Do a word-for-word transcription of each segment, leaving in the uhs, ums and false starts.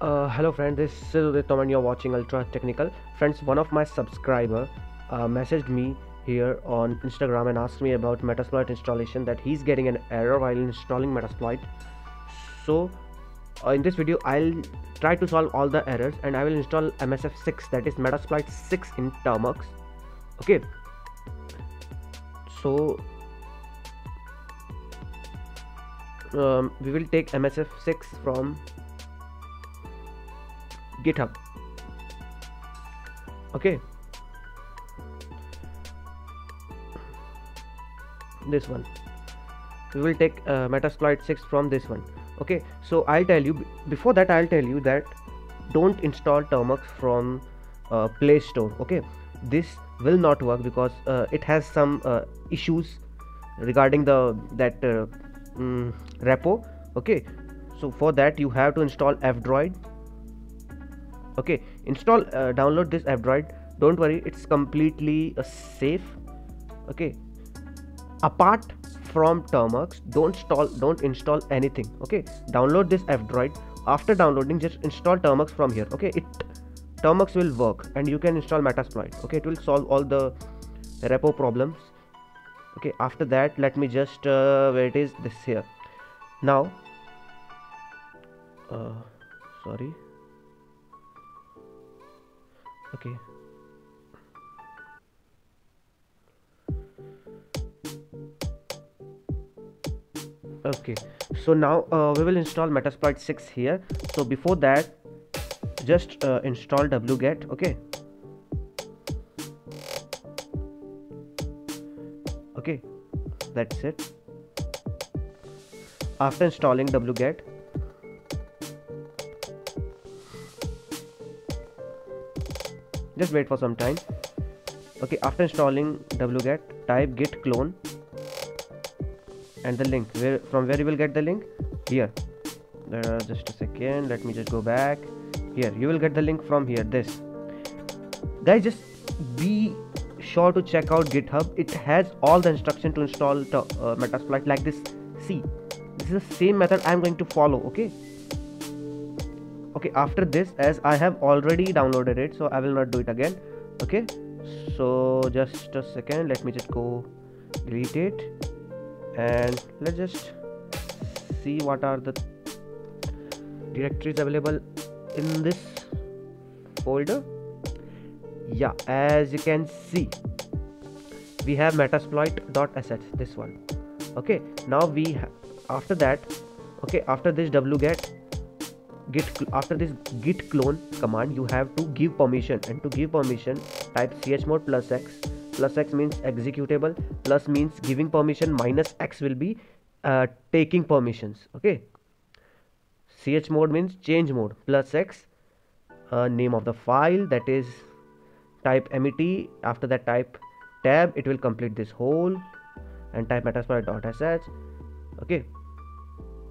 Uh, hello friend, this is Udit Tomar and you're watching Ultra Technical. Friends, one of my subscriber uh, messaged me here on Instagram and asked me about Metasploit installation, that he's getting an error while installing Metasploit. So uh, in this video I'll try to solve all the errors and I will install M S F six, that is Metasploit six in termux. Okay, so um, we will take M S F six from GitHub. Okay, this one we will take uh, Metasploit six from this one. Okay, so I'll tell you, before that I'll tell you that don't install termux from uh, Play Store. Okay, this will not work because uh, it has some uh, issues regarding the that uh, um, repo. Okay, so for that you have to install F-Droid. Okay, install uh, download this F-Droid. Don't worry, it's completely uh, safe. Okay, apart from termux, don't install don't install anything. Okay, download this F-Droid. After downloading, just install termux from here. Okay, it termux will work and you can install Metasploit. Okay, it will solve all the repo problems. Okay, after that let me just uh, where it is this here now uh, sorry okay okay so now uh, we will install Metasploit six here. So before that just uh, install wget. Okay, okay that's it. After installing wget, just wait for some time. Okay, after installing wget, type git clone and the link where from where you will get the link here. Uh, just a second, let me just go back here. You will get the link from here. This guys, just be sure to check out GitHub. It has all the instruction to install to, uh, Metasploit like this. See, this is the same method I am going to follow. Okay. Okay, after this, as I have already downloaded it, so I will not do it again. Okay, so just a second, let me just go delete it and let's just see what are the directories available in this folder. Yeah, as you can see, we have metasploit.sh, this one. Okay, now we have after that, okay, after this wget. Git after this git clone command, you have to give permission, and to give permission type chmod plus x. Plus x means executable, plus means giving permission, minus x will be uh, taking permissions. Okay, chmod means change mode, plus x uh, name of the file, that is type met. After that type tab, it will complete this whole, and type metasploit.sh. Okay,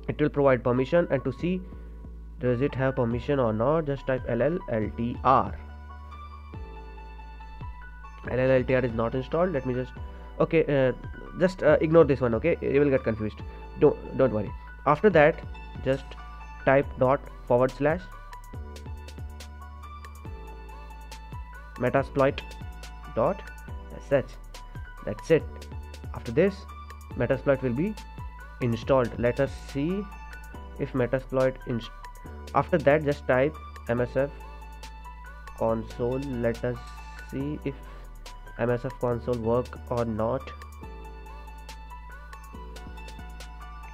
it will provide permission, and to see does it have permission or not, just type L L L T R. L L L T R is not installed. Let me just okay uh, just uh, ignore this one. Okay, you will get confused, don't don't worry. After that just type dot forward slash metasploit dot sh. That's it. After this Metasploit will be installed. Let us see if Metasploit install. After that just type msf console. Let us see if msf console work or not.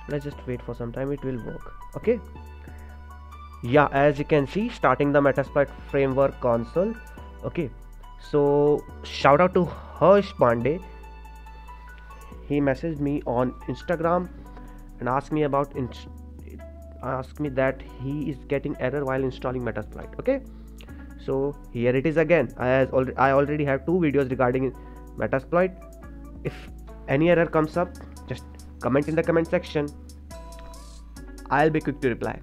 Let's just wait for some time, it will work. Okay, yeah, as you can see, starting the Metasploit framework console. Okay, so shout out to Harsh Pandey. He messaged me on Instagram and asked me about inst asked me that he is getting error while installing Metasploit. Okay, so here it is again. I, has al I already have two videos regarding Metasploit. If any error comes up, just comment in the comment section. I'll be quick to reply.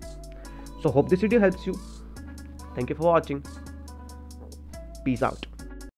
So hope this video helps you. Thank you for watching. Peace out.